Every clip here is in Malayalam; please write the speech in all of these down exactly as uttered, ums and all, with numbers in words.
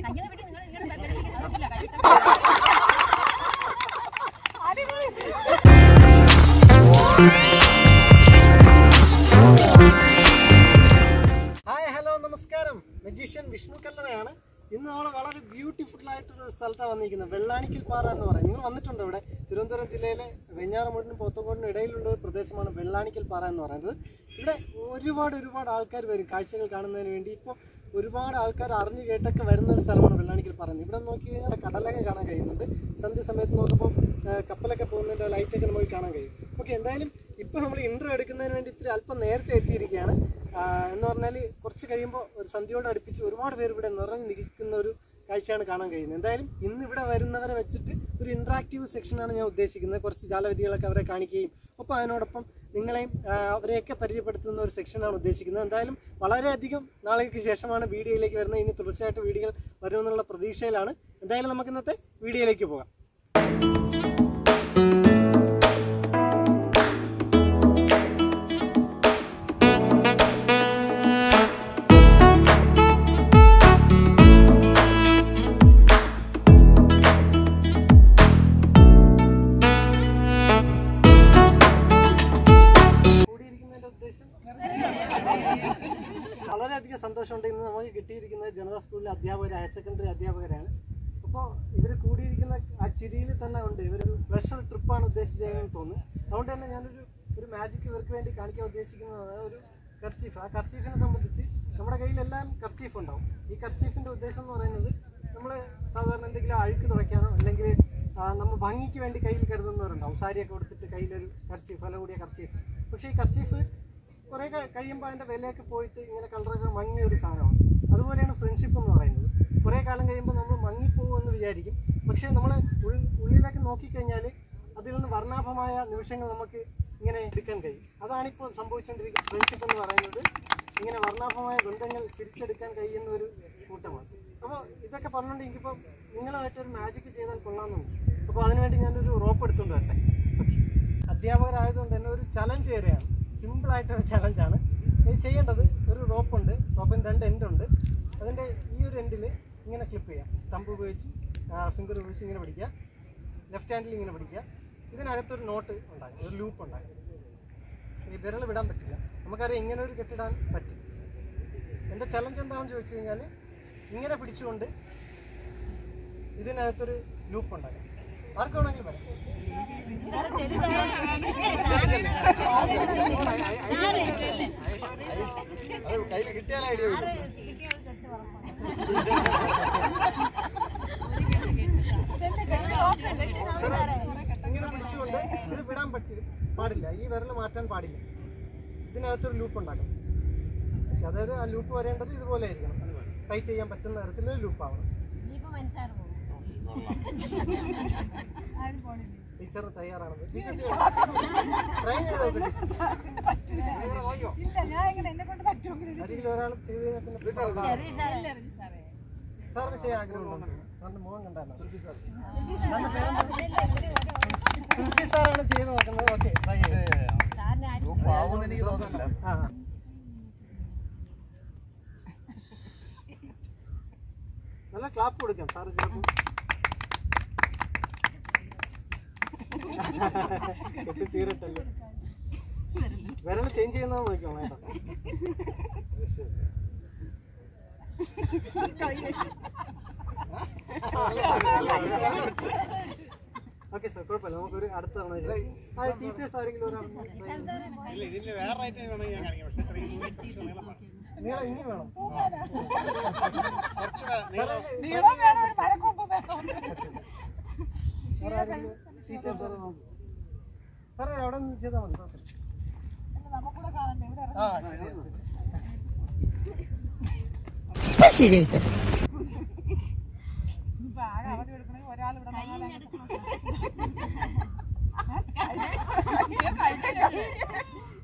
ഹായ് ഹലോ നമസ്കാരം മജീഷ്യൻ വിഷ്ണു കല്ലറയാണ് ഇന്ന് നമ്മൾ വളരെ ബ്യൂട്ടിഫുൾ ആയിട്ടുള്ള ഒരു സ്ഥലത്താണ് വന്നിരിക്കുന്നത് വെള്ളാനിക്കൽപ്പാറ എന്ന് പറയുന്നത് നിങ്ങൾ വന്നിട്ടുണ്ട് ഇവിടെ തിരുവനന്തപുരം ജില്ലയിലെ വെഞ്ഞാറമൂടിനും പോത്തങ്കോടിനും ഇടയിലുള്ള ഒരു പ്രദേശമാണ് വെള്ളാനിക്കൽപ്പാറ എന്ന് പറയുന്നത് ഇവിടെ ഒരുപാട് ഒരുപാട് ആൾക്കാർ വരും കാഴ്ചകൾ കാണുന്നതിന് വേണ്ടി ഇപ്പോൾ ഒരുപാട് ആൾക്കാർ അറിഞ്ഞു കേട്ടൊക്കെ വരുന്ന ഒരു സ്ഥലമാണ് വെള്ളാനിക്കൽപ്പാറ ഇവിടെ നോക്കി കഴിഞ്ഞാൽ കടലൊക്കെ കാണാൻ കഴിയുന്നുണ്ട് സന്ധ്യ സമയത്ത് നോക്കുമ്പോൾ കപ്പലൊക്കെ പോകുന്നതിൻ്റെ ലൈറ്റൊക്കെ നമുക്ക് കാണാൻ കഴിയും ഓക്കെ എന്തായാലും ഇപ്പോൾ നമ്മൾ ഇൻട്രോ എടുക്കുന്നതിന് വേണ്ടി ഇത്തിരി അല്പം നേരത്തെ എത്തിയിരിക്കുകയാണ് എന്ന് പറഞ്ഞാൽ കുറച്ച് കഴിയുമ്പോൾ ഒരു സന്ധ്യയോട് അടുപ്പിച്ച് ഒരുപാട് പേര് ഇവിടെ നിറഞ്ഞു നിൽക്കുന്ന ഒരു കാഴ്ചയാണ് കാണാൻ കഴിയുന്നത് എന്തായാലും ഇന്നിവിടെ വരുന്നവരെ വെച്ചിട്ട് ഒരു ഇൻട്രാക്റ്റീവ് സെക്ഷനാണ് ഞാൻ ഉദ്ദേശിക്കുന്നത് കുറച്ച് ജാലവിധികളൊക്കെ അവരെ കാണിക്കുകയും ഒപ്പം അതിനോടൊപ്പം നിങ്ങളെയും അവരെയൊക്കെ പരിചയപ്പെടുത്തുന്ന ഒരു സെക്ഷനാണ് ഉദ്ദേശിക്കുന്നത് എന്തായാലും വളരെയധികം നാളേക്ക് ശേഷമാണ് വീഡിയോയിലേക്ക് വരുന്നത് ഇനി തുടർച്ചയായിട്ട് വീഡിയോകൾ വരുമെന്നുള്ള പ്രതീക്ഷയിലാണ് എന്തായാലും നമുക്ക് ഇന്നത്തെ വീഡിയോയിലേക്ക് പോകാം വളരെയധികം സന്തോഷമുണ്ട് ഇന്ന് നമുക്ക് കിട്ടിയിരിക്കുന്നത് ജനതാ സ്കൂളിലെ അധ്യാപകർ ഹയർ സെക്കൻഡറി അധ്യാപകരാണ് അപ്പോൾ ഇവർ കൂടിയിരിക്കുന്ന ആ ചിരിയിൽ തന്നെ ഉണ്ട് ഇവരൊരു സ്പെഷ്യൽ ട്രിപ്പാണ് ഉദ്ദേശിച്ചതെന്ന് തോന്നുന്നു അതുകൊണ്ട് തന്നെ ഞാനൊരു ഒരു മാജിക് ഇവർക്ക് വേണ്ടി കാണിക്കാൻ ഉദ്ദേശിക്കുന്നത് ഒരു കർച്ചീഫ് ആ കർച്ചീഫിനെ സംബന്ധിച്ച് നമ്മുടെ കയ്യിലെല്ലാം കർച്ചീഫ് ഉണ്ടാവും ഈ കർച്ചീഫിൻ്റെ ഉദ്ദേശം എന്ന് പറയുന്നത് നമ്മൾ സാധാരണ എന്തെങ്കിലും അഴുക്ക് തുടയ്ക്കാനോ അല്ലെങ്കിൽ നമ്മൾ ഭംഗിക്ക് വേണ്ടി കയ്യിൽ കരുതുന്നവരുണ്ടാവും സാരിയൊക്കെ കൊടുത്തിട്ട് കയ്യിലൊരു കർച്ചീഫ് വില കൂടിയ കർച്ചീഫ് പക്ഷേ ഈ കർച്ചീഫ് കുറേ കഴിയുമ്പോൾ അതിൻ്റെ വിലയൊക്കെ പോയിട്ട് ഇങ്ങനെ കളറൊക്കെ മങ്ങിയ ഒരു സാധനമാണ് അതുപോലെയാണ് ഫ്രണ്ട്ഷിപ്പ് എന്ന് പറയുന്നത് കുറേ കാലം കഴിയുമ്പോൾ നമ്മൾ മങ്ങിപ്പോകുമെന്ന് വിചാരിക്കും പക്ഷേ നമ്മൾ ഉള്ളിലേക്ക് നോക്കിക്കഴിഞ്ഞാൽ അതിൽ നിന്ന് വർണ്ണാഭമായ നിമിഷങ്ങൾ നമുക്ക് ഇങ്ങനെ എടുക്കാൻ കഴിയും അതാണിപ്പോൾ സംഭവിച്ചുകൊണ്ടിരിക്കുന്ന ഫ്രണ്ട്ഷിപ്പ് എന്ന് പറയുന്നത് ഇങ്ങനെ വർണ്ണാഭമായ ബന്ധങ്ങൾ തിരിച്ചെടുക്കാൻ കഴിയുന്ന ഒരു കൂട്ടമാണ് അപ്പോൾ ഇതൊക്കെ പറഞ്ഞുകൊണ്ട് എനിക്കിപ്പോൾ നിങ്ങളുമായിട്ടൊരു മാജിക് ചെയ്താൽ കൊള്ളാമെന്നുണ്ട് അപ്പോൾ അതിനുവേണ്ടി ഞാനൊരു റോപ്പ് എടുത്തുകൊണ്ട് വരട്ടെ അധ്യാപകരായതുകൊണ്ട് തന്നെ ഒരു ചലഞ്ച് ഏറിയാണ് സിമ്പിളായിട്ടൊരു ചലഞ്ചാണ് ഇത് ചെയ്യേണ്ടത് ഒരു റോപ്പുണ്ട് റോപ്പിന് രണ്ട് എൻഡുണ്ട് അതിൻ്റെ ഈ ഒരു എൻഡിൽ ഇങ്ങനെ ക്ലിപ്പ് ചെയ്യാം തമ്പ് ഉപയോഗിച്ച് ഫിംഗർ ഉപയോഗിച്ച് ഇങ്ങനെ പിടിക്കുക ലെഫ്റ്റ് ഹാൻഡിൽ ഇങ്ങനെ പിടിക്കുക ഇതിനകത്തൊരു നോട്ട് ഉണ്ടാകും ഒരു ലൂപ്പ് ഉണ്ടാകും ഈ വിരൽ വിടാൻ പറ്റില്ല നമുക്കറിയാം ഇങ്ങനെ ഒരു കെട്ടിടാൻ പറ്റും എൻ്റെ ചലഞ്ച് എന്താണെന്ന് ചോദിച്ചു കഴിഞ്ഞാൽ ഇങ്ങനെ പിടിച്ചുകൊണ്ട് ഇതിനകത്തൊരു ലൂപ്പ് ഉണ്ടാകും ആർക്ക് വേണമെങ്കിൽ പറയാം ഇങ്ങനെ പിടിച്ചുകൊണ്ട് ഇത് വിടാൻ പറ്റില്ല പാടില്ല ഈ വിരൽ മാറ്റാൻ പാടില്ല ഇതിനകത്തൊരു ലൂപ്പ് ഉണ്ടാക്കണം അതായത് ആ ലൂപ്പ് വരേണ്ടത് ഇതുപോലെ ആയിരിക്കണം ടൈറ്റ് ചെയ്യാൻ പറ്റുന്ന തരത്തിൽ ലൂപ്പാവണം ടീച്ചർ തയ്യാറാണത് ടീച്ചർ അരികിൽ ഒരാൾ ചെയ്ത് സാറിന് ചെയ്യാൻ ആഗ്രഹമുണ്ടോ സാറിൻ്റെ മോഹം കണ്ടാലോ സുൽഫി സാറാണ് ചെയ്ത് നോക്കുന്നത് ഓക്കെ ആ നല്ല ക്ലാപ്പ് കൊടുക്കാം സാറ് ചിലപ്പോൾ തീരട്ടല്ലോ വിരൽ ചേഞ്ച് ചെയ്യുന്നത് നോക്കിക്കോളാം കേട്ടോ ഓക്കെ സാർ കുഴപ്പമില്ല നമുക്കൊരു അടുത്ത തവണ ടീച്ചേഴ്സ് ആരെങ്കിലും ഒരാൾ നീളം ഇനി വേണം സാറേ അവിടെ നിന്ന് ചെയ്താൽ മതി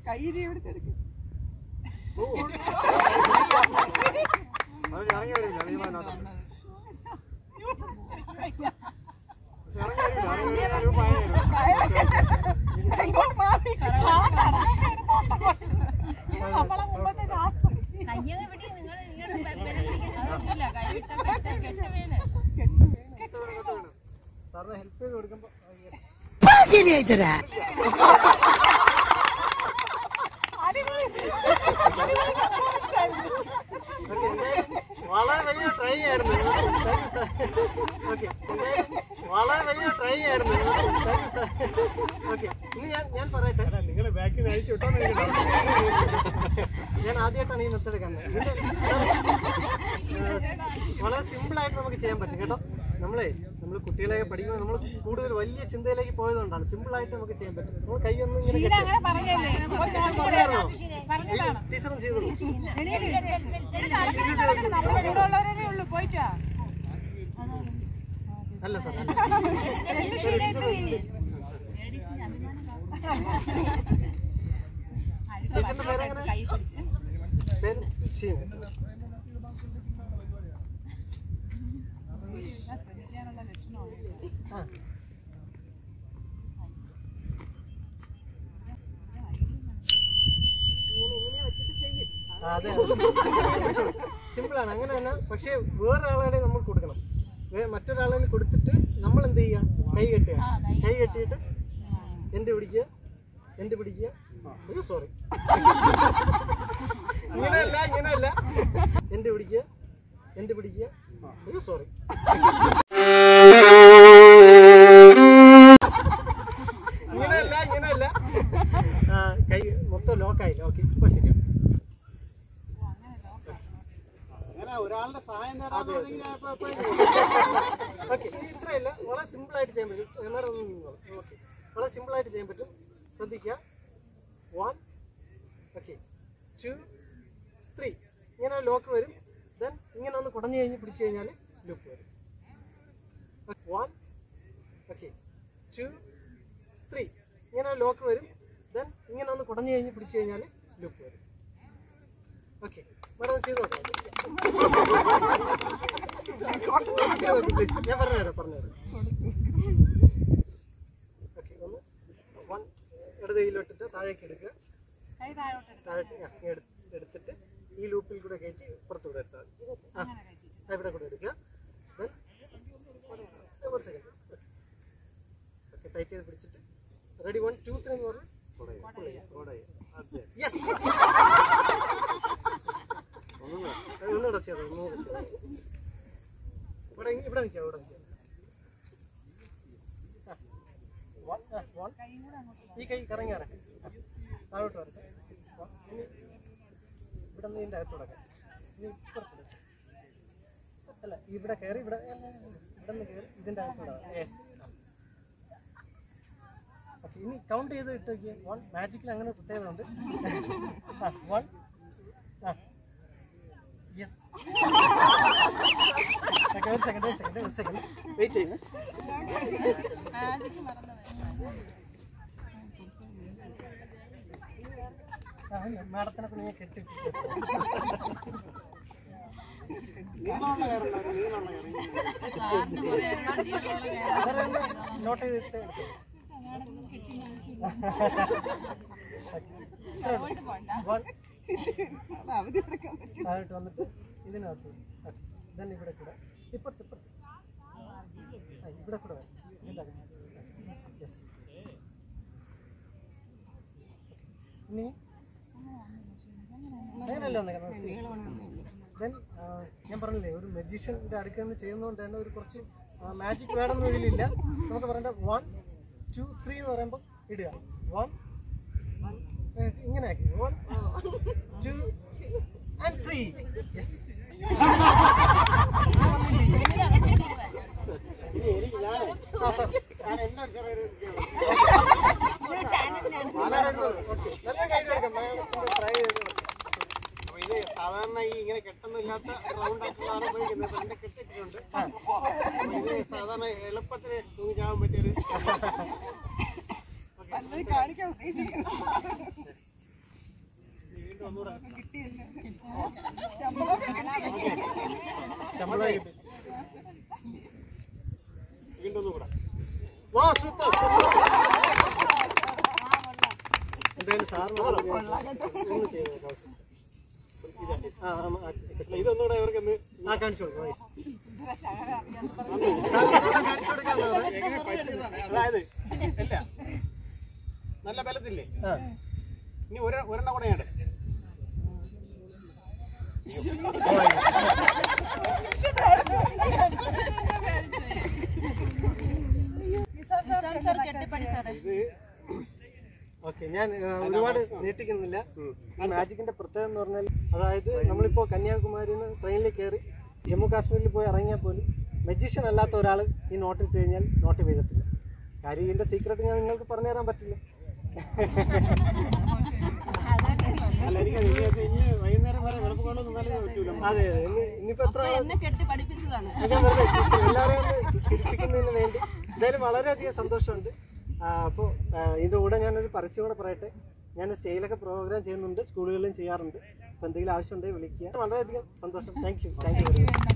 കയ്യിൽ ഇവിടുത്തെ എടുക്കും നമ്മളെ മുമ്പത്തെ ಮ್ಯಾಜಿಷಿಯನ್ ಇದ್ದೀರಾ? വളരെ വലിയ ട്രൈ ആയിരുന്നു. Thank you sir. ഓക്കേ. വളരെ വലിയ ട്രൈ ആയിരുന്നു. Thank you sir. ഓക്കേ. ഇനി ഞാൻ ഞാൻ പറയട്ടെ. നിങ്ങൾ ബാക്കി നയിച്ചു ഇട്ടോ എന്ന് എനിക്ക്. ഞാൻ ആദ്യമായിട്ടാണ് ഈ മെത്തേഡ് കണ്ടത്. വളരെ സിമ്പിൾ ആയിട്ട് നമുക്ക് ചെയ്യാൻ പറ്റും കേട്ടോ. നമ്മളെ നമ്മൾ കുട്ടികളെയൊക്കെ പഠിക്കുമ്പോൾ നമ്മൾ കൂടുതൽ വലിയ ചിന്തയിലേക്ക് പോയതുകൊണ്ടാണ് സിമ്പിൾ ആയിട്ട് നമുക്ക് ചെയ്യാൻ പറ്റും. നമ്മൾ കൈ ഒന്നും ഇങ്ങനെ അങ്ങനെ പറയല്ലേ. പറഞ്ഞതാണ്. ടീച്ചറും ചെയ്തോളൂ. നല്ലവരേ ഉള്ളൂ പോയിട്ടോ. അല്ല സർ. പേര് ഷീന. അതെ സിമ്പിളാണ് അങ്ങനെ തന്നെ. പക്ഷേ വേറൊരാളെ നമ്മൾ കൊടുക്കണം, മറ്റൊരാളെ കൊടുത്തിട്ട് നമ്മൾ എന്ത് ചെയ്യുക, കൈ കെട്ടുക. കൈ കെട്ടിയിട്ട് എൻ്റെ പിടിക്കുക, എൻ്റെ പിടിക്കുക, അയ്യോ സോറി, ഇങ്ങനെയല്ല ഇങ്ങനെയല്ല, എൻ്റെ പിടിക്കുക, എൻ്റെ പിടിക്കുക, അയ്യോ സോറി, ഇങ്ങനെയല്ല ഇങ്ങനെയല്ല, കൈ മൊത്തം ലോക്കായില്ല. ഓക്കെ ഇപ്പോൾ ശരിയാണ്. ഒരാളുടെ സഹായം ഇത്രയല്ല, വളരെ സിമ്പിളായിട്ട് ചെയ്യാൻ പറ്റും. ഓക്കെ, വളരെ സിമ്പിളായിട്ട് ചെയ്യാൻ പറ്റും. ശ്രദ്ധിക്കുക. One, okay, two, three. ഇങ്ങനെ ലോക്ക് വരും. ദെൻ ഇങ്ങനെ ഒന്ന് കുടഞ്ഞു കഴിഞ്ഞ് പിടിച്ചു കഴിഞ്ഞാൽ ലുക്ക് വരും. One, okay, two, three. ഇങ്ങനെ ലോക്ക് വരും. ദെൻ ഇങ്ങനെ ഒന്ന് കുടഞ്ഞു കഴിഞ്ഞ് പിടിച്ചു കഴിഞ്ഞാൽ ലുക്ക് വരും. ഓക്കെ, വേറെ ചെയ്ത് നോക്കാം. ഞാൻ പറഞ്ഞുതരാം പറഞ്ഞുതരാം ഓക്കെ, ഒന്ന് വൺ, ഇടത് കയ്യിലോട്ടിട്ട് താഴേക്ക് എടുക്കുക. താഴേക്ക് എടുത്തിട്ട് ഈ ലൂപ്പിൽ കൂടെ കയറ്റി പുറത്തുകൂടെ എടുത്താൽ മതി. ആ, ഇവിടെ കൂടെ എടുക്കുക. കുറച്ച് കഴിഞ്ഞു. ഓക്കെ, ടൈറ്റ് ചെയ്ത് പിടിച്ചിട്ട് റെഡി, വൺ, ടു, ത്രീ എന്ന് പറഞ്ഞാൽ ഇവിടെ ഇവിടെ നിൽക്കാം, ഇവിടെ നിൽക്കാം. ഈ കൈ കറങ്ങി ഇറക്കാം, താഴോട്ട് വരട്ടെ. ഇനി ഇവിടെ നിന്ന് ഇതിൻ്റെ അകത്ത് തുടക്കാം. ഇനി പുറത്തെടുക്കാം. അല്ല, ഇവിടെ കയറി, ഇവിടെ ഇവിടെ നിന്ന് കയറി ഇതിൻ്റെ അകത്ത് തുടക്കാം. യെസ്. ഓക്കെ, ഇനി കൗണ്ട് ചെയ്ത് ഇട്ട് നോക്കിയാൽ വൺ. മാജിക്കിൽ അങ്ങനെ പ്രത്യേകത ഉണ്ട്. ആ, വൺ, ആ, യെസ്. ഒരു സെക്കൻഡ് ഒരു സെക്കൻഡ് ഒരു സെക്കൻഡ് വെയിറ്റ് ചെയ്യേ. മാഡത്തിനെ കൊണ്ട് ഞാൻ കെട്ടി നോട്ട് ചെയ്തിട്ട് താഴോട്ട് വന്നിട്ട് ഇതിനകത്ത് ദെൻ ഇവിടെ കൂടെ ഇപ്പുറത്ത് ഇപ്പുറത്ത് ഇവിടെ കൂടെ വരാം. യെസ്. ഇനി അങ്ങനെയല്ല ദെൻ ഞാൻ പറഞ്ഞില്ലേ, ഒരു മജീഷ്യൻ്റെ അടുക്കൽ നിന്ന് ചെയ്യുന്നതുകൊണ്ട് തന്നെ ഒരു കുറച്ച് മാജിക് വേണമെന്ന് ഇതിലില്ല. നമുക്ക് പറയേണ്ട വൺ, ടു, ത്രീ എന്ന് പറയുമ്പോൾ ഇടുക. വൺ ഇങ്ങനെ ആക്കി, one, two and three. Yes. ഇത് സാധാരണ ഈ ഇങ്ങനെ കെട്ടുന്നില്ലാത്ത റൗണ്ട് ആയിട്ടുള്ളതാണ് ഉപയോഗിക്കുന്നത്. പണ്ട് കെട്ടിട്ടുണ്ട്. ഇത് സാധാരണ എളുപ്പത്തിന് തൂങ്ങാൻ പറ്റിയത് കാണിക്കാൻ ഉദ്ദേശിക്കുന്നു. ഇതൊന്നുകൂടെ ഇവർക്കൊന്ന് കാണിച്ചു കൊടുക്കാം. നല്ല ബലത്തില്ലേ ഇനി ഒരു ഒരെണ്ണം കൂടെ ഞാൻ എടുക്കാം നിസാർ സർ കെട്ടിപ്പണി സാർ ഇത് ഓക്കേ ഞാൻ ഒരുപാട് നീട്ടിക്കുന്നില്ല മാജിക്കിന്റെ പ്രത്യേകത എന്ന് പറഞ്ഞാൽ അതായത് നമ്മൾ ഇപ്പോൾ കന്യാകുമാരിയിൽ നിന്ന് ട്രെയിനിൽ കേറി ജമ്മു കാശ്മീരിൽ പോയി ഇറങ്ങിയാൽ പോലും മജീഷ്യൻ അല്ലാത്ത ഒരാൾ ഈ നോട്ട് ഇട്ട് കഴിഞ്ഞാൽ നോട്ട് വീഴത്തില്ല കാര്യം ഇതിൻ്റെ സീക്രട്ട് ഞാൻ നിങ്ങൾക്ക് പറഞ്ഞു തരാൻ പറ്റില്ല അല്ല എനിക്ക് നിങ്ങൾക്ക് ഇന്ന് വൈകുന്നേരം വരെ വെളുപ്പ് കൊണ്ടൊന്നും നിന്നാലേ പറ്റൂല അതെ അതെ ഇന്ന് ഇന്നിപ്പോൾ എത്ര എല്ലാവരെയും ചിരിപ്പിക്കുന്നതിന് വേണ്ടി എന്തായാലും വളരെയധികം സന്തോഷമുണ്ട് അപ്പോൾ ഇതിൻ്റെ കൂടെ ഞാനൊരു പരസ്യം കൂടെ പറയട്ടെ ഞാൻ സ്റ്റേജിലൊക്കെ പ്രോഗ്രാം ചെയ്യുന്നുണ്ട് സ്കൂളുകളിലും ചെയ്യാറുണ്ട് അപ്പോൾ എന്തെങ്കിലും ആവശ്യമുണ്ടെങ്കിൽ വിളിക്കുക വളരെയധികം സന്തോഷം താങ്ക് യു താങ്ക് യു